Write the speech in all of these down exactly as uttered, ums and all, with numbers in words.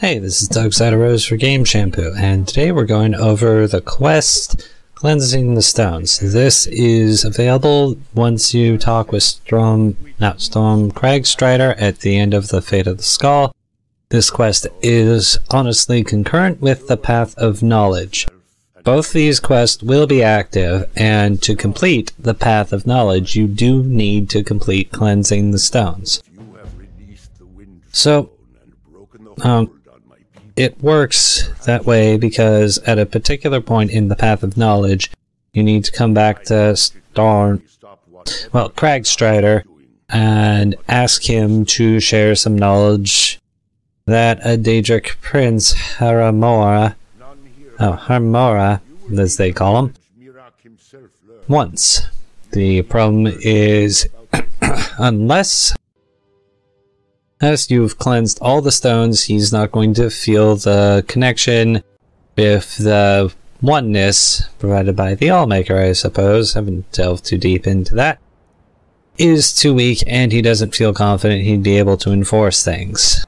Hey, this is Doug Zyderose for Game Shampoo, and today we're going over the quest Cleansing the Stones. This is available once you talk with Storm, not Storm, Cragstrider at the end of the Fate of the Skull. This quest is honestly concurrent with the Path of Knowledge. Both these quests will be active, and to complete the Path of Knowledge, you do need to complete Cleansing the Stones. So, um, it works that way because at a particular point in the Path of Knowledge, you need to come back to Storm, well, Cragstrider, and ask him to share some knowledge that a Daedric Prince, Haramora, Oh, Haramora, as they call him, once. The problem is, unless as you've cleansed all the stones, he's not going to feel the connection with the oneness provided by the Allmaker, I suppose. I haven't delved too deep into that. Is too weak, and he doesn't feel confident he'd be able to enforce things.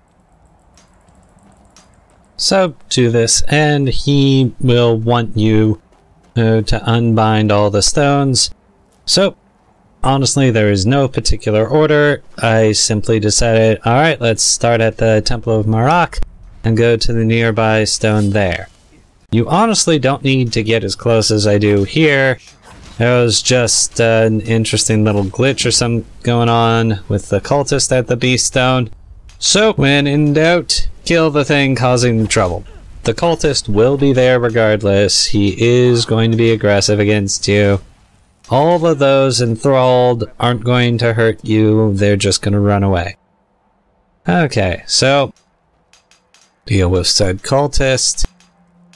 So do this, and he will want you uh, to unbind all the stones. So honestly, there is no particular order. I simply decided, alright, let's start at the Temple of Marak and go to the nearby stone there. You honestly don't need to get as close as I do here. There was just uh, an interesting little glitch or something going on with the cultist at the Beast Stone. So when in doubt, kill the thing causing the trouble. The cultist will be there regardless. He is going to be aggressive against you. All of those enthralled aren't going to hurt you. They're just going to run away. Okay, so deal with said cultist.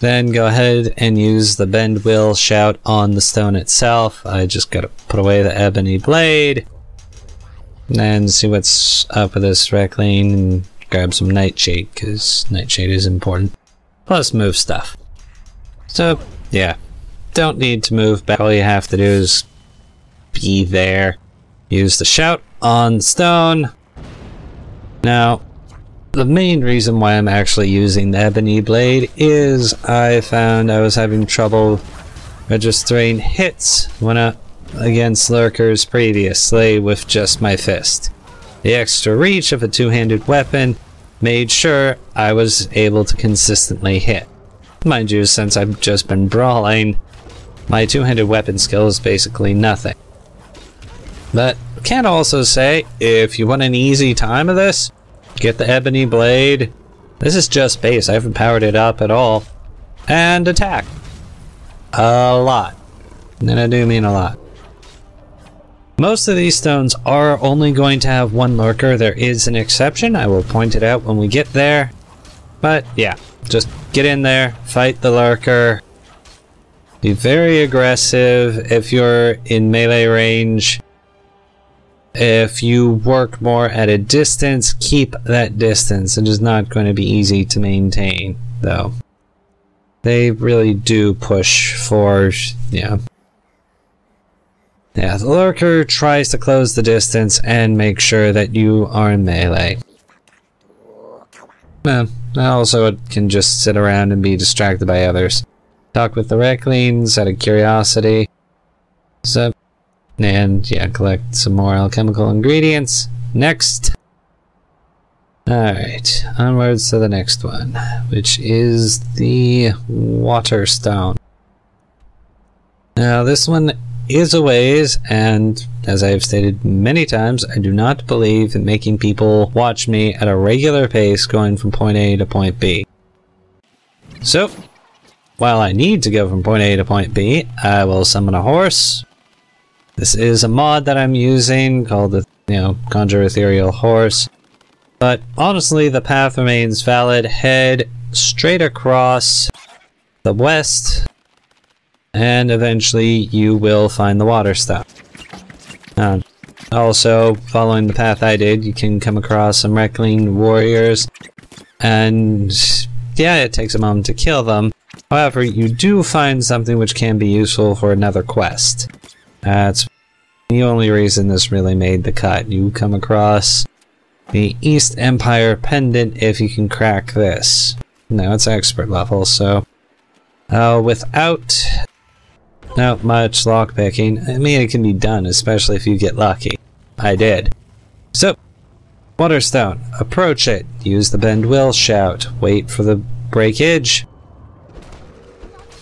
Then go ahead and use the Bend Will shout on the stone itself. I just got to put away the Ebony Blade. And see what's up with this Reckling and grab some Nightshade, because Nightshade is important. Plus move stuff. So, yeah. Don't need to move back. All you have to do is be there. Use the shout on stone. Now, the main reason why I'm actually using the Ebony Blade is I found I was having trouble registering hits when I against lurkers previously with just my fist. The extra reach of a two-handed weapon made sure I was able to consistently hit. Mind you, since I've just been brawling, my two-handed weapon skill is basically nothing. But I can also say, if you want an easy time of this, get the Ebony Blade. This is just base, I haven't powered it up at all. And attack. A lot. And I do mean a lot. Most of these stones are only going to have one lurker. There is an exception. I will point it out when we get there. But yeah, just get in there, fight the lurker. Be very aggressive if you're in melee range. If you work more at a distance, keep that distance. It is not going to be easy to maintain, though. They really do push for, yeah. Yeah, the lurker tries to close the distance and make sure that you are in melee. Well, also it can just sit around and be distracted by others. Talk with the Recklings out of curiosity. So, and yeah, collect some more alchemical ingredients. Next. Alright, onwards to the next one, which is the Water Stone. Now this one is a ways, and as I have stated many times, I do not believe in making people watch me at a regular pace going from point A to point B. So, while I need to go from point A to point B, I will summon a horse. This is a mod that I'm using called the, you know, Conjure Ethereal Horse. But honestly, the path remains valid. Head straight across the west, and eventually you will find the Water Stone. Uh, also, following the path I did, you can come across some Reckling warriors, and yeah, it takes a moment to kill them. However, you do find something which can be useful for another quest. That's the only reason this really made the cut. You come across the East Empire pendant if you can crack this. No, it's expert level, so... Uh, without... not much lockpicking. I mean, it can be done, especially if you get lucky. I did. So, Water Stone. Approach it. Use the Bend Will shout. Wait for the breakage.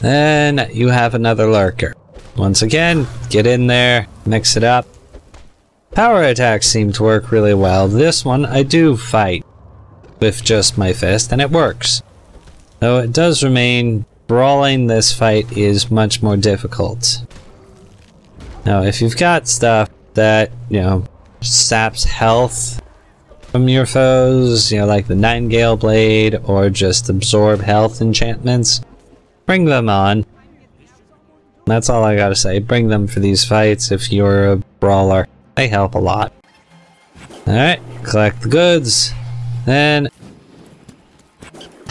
Then you have another Lurker. Once again, get in there, mix it up. Power attacks seem to work really well. This one I do fight with just my fist, and it works. Though it does remain... brawling this fight is much more difficult. Now, if you've got stuff that, you know, saps health from your foes, you know, like the Nightingale Blade, or just absorb health enchantments, bring them on. That's all I gotta say. Bring them for these fights if you're a brawler. They help a lot. Alright, collect the goods. Then...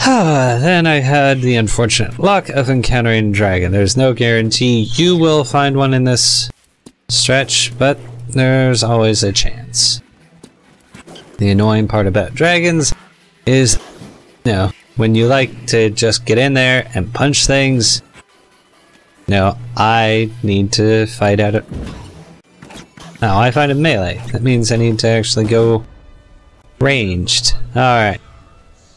then I had the unfortunate luck of encountering a dragon. There's no guarantee you will find one in this stretch, but there's always a chance. The annoying part about dragons is, you know, when you like to just get in there and punch things, you know, I need to fight out a... now I fight a melee. That means I need to actually go ranged. Alright.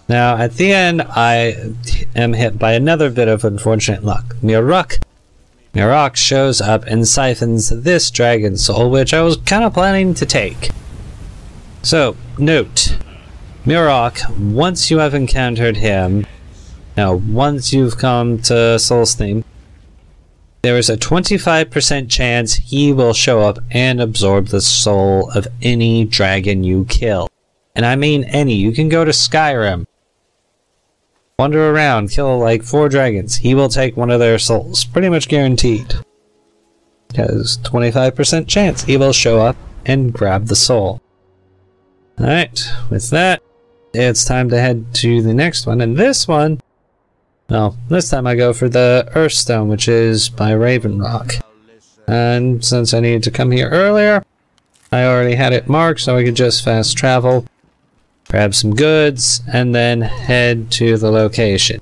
Now, at the end, I am hit by another bit of unfortunate luck. Miraak. Miraak shows up and siphons this dragon soul, which I was kind of planning to take. So, note. Miraak, once you have encountered him, now, once you've come to Solstheim, there is a twenty-five percent chance he will show up and absorb the soul of any dragon you kill. And I mean any. You can go to Skyrim. Wander around, kill like four dragons. He will take one of their souls. Pretty much guaranteed. Because twenty-five percent chance he will show up and grab the soul. Alright, with that, it's time to head to the next one. And this one, well, this time I go for the Earth Stone, which is by Ravenrock. And since I needed to come here earlier, I already had it marked, so I could just fast travel. Grab some goods, and then head to the location.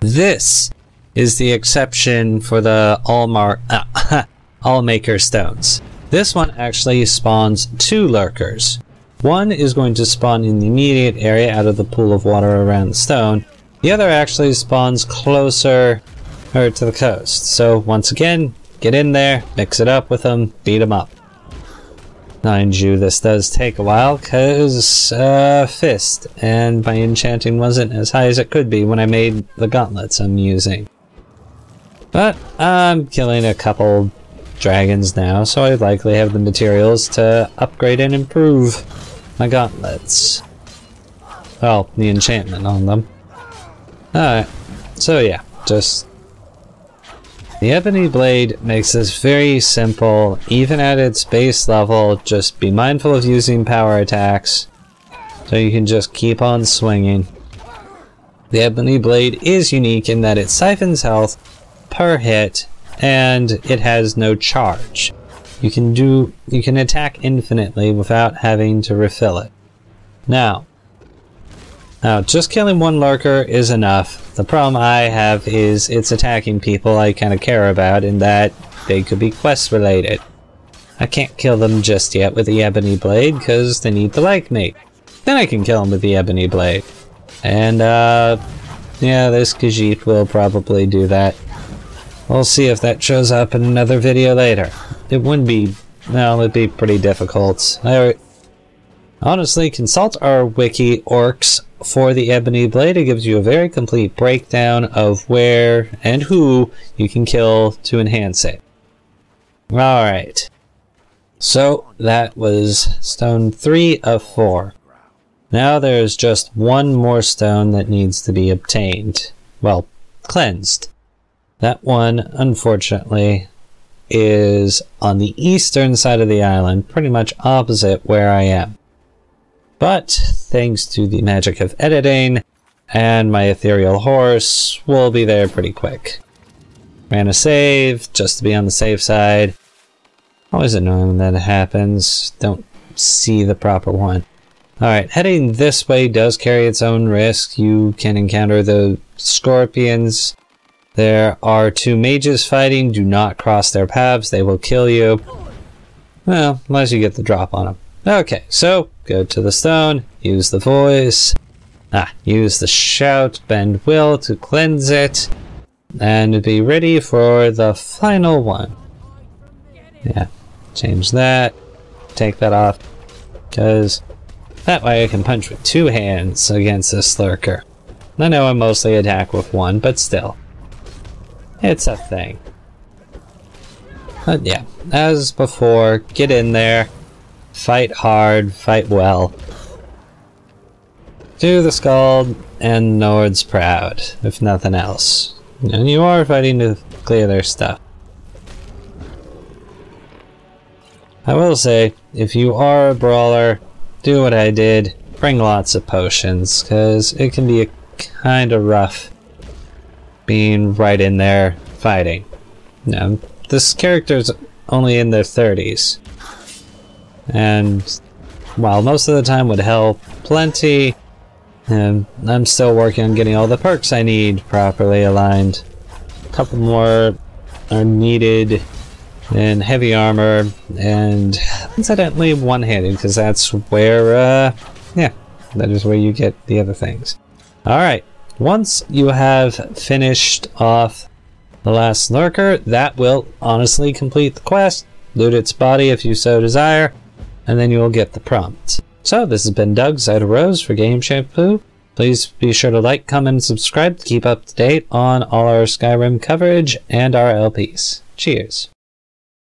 This is the exception for the Allmar- uh, Allmaker stones. This one actually spawns two lurkers. One is going to spawn in the immediate area out of the pool of water around the stone. The other actually spawns closer or to the coast. So once again, get in there, mix it up with them, beat them up. Mind you, this does take a while, because, uh, fist, and my enchanting wasn't as high as it could be when I made the gauntlets I'm using. But, I'm killing a couple dragons now, so I likely have the materials to upgrade and improve my gauntlets. Well, the enchantment on them. Alright, so yeah, just... the Ebony Blade makes this very simple, even at its base level. Just be mindful of using power attacks, so you can just keep on swinging. The Ebony Blade is unique in that it siphons health per hit, and it has no charge. You can do, you can attack infinitely without having to refill it. Now, Now, just killing one lurker is enough. The problem I have is it's attacking people I kind of care about, in that they could be quest related. I can't kill them just yet with the Ebony Blade because they need to like me. Then I can kill them with the Ebony Blade. And, uh, yeah, this Khajiit will probably do that. We'll see if that shows up in another video later. It wouldn't be, well, it'd be pretty difficult. I, honestly, consult our wiki, Orcs, for the Ebony Blade. It gives you a very complete breakdown of where and who you can kill to enhance it. Alright. So, that was stone three of four. Now there's just one more stone that needs to be obtained. Well, cleansed. That one, unfortunately, is on the eastern side of the island, pretty much opposite where I am. But, thanks to the magic of editing, and my ethereal horse, we'll be there pretty quick. Ran a save, just to be on the safe side. Always annoying when that happens. Don't see the proper one. Alright, heading this way does carry its own risk. You can encounter the scorpions. There are two mages fighting. Do not cross their paths. They will kill you. Well, unless you get the drop on them. Okay, so go to the stone. Use the voice. Ah, use the shout. Bend Will to cleanse it. And be ready for the final one. Yeah, change that. Take that off. Because... that way I can punch with two hands against this lurker. I know I mostly attack with one, but still. It's a thing. But yeah, as before, get in there. Fight hard, fight well. Do the Scald and Nord's proud, if nothing else. And you are fighting to clear their stuff. I will say, if you are a brawler, do what I did, bring lots of potions, because it can be kind of rough being right in there fighting. Now, this character's only in their thirties, and while most of the time would help plenty, and I'm still working on getting all the perks I need properly aligned. A couple more are needed. And heavy armor, and incidentally one-handed, because that's where, uh, yeah, that is where you get the other things. Alright, once you have finished off the last lurker, that will honestly complete the quest, loot its body if you so desire, and then you will get the prompt. So, this has been Doug Zyderose for Game Shampoo. Please be sure to like, comment, and subscribe to keep up to date on all our Skyrim coverage and our L Ps. Cheers!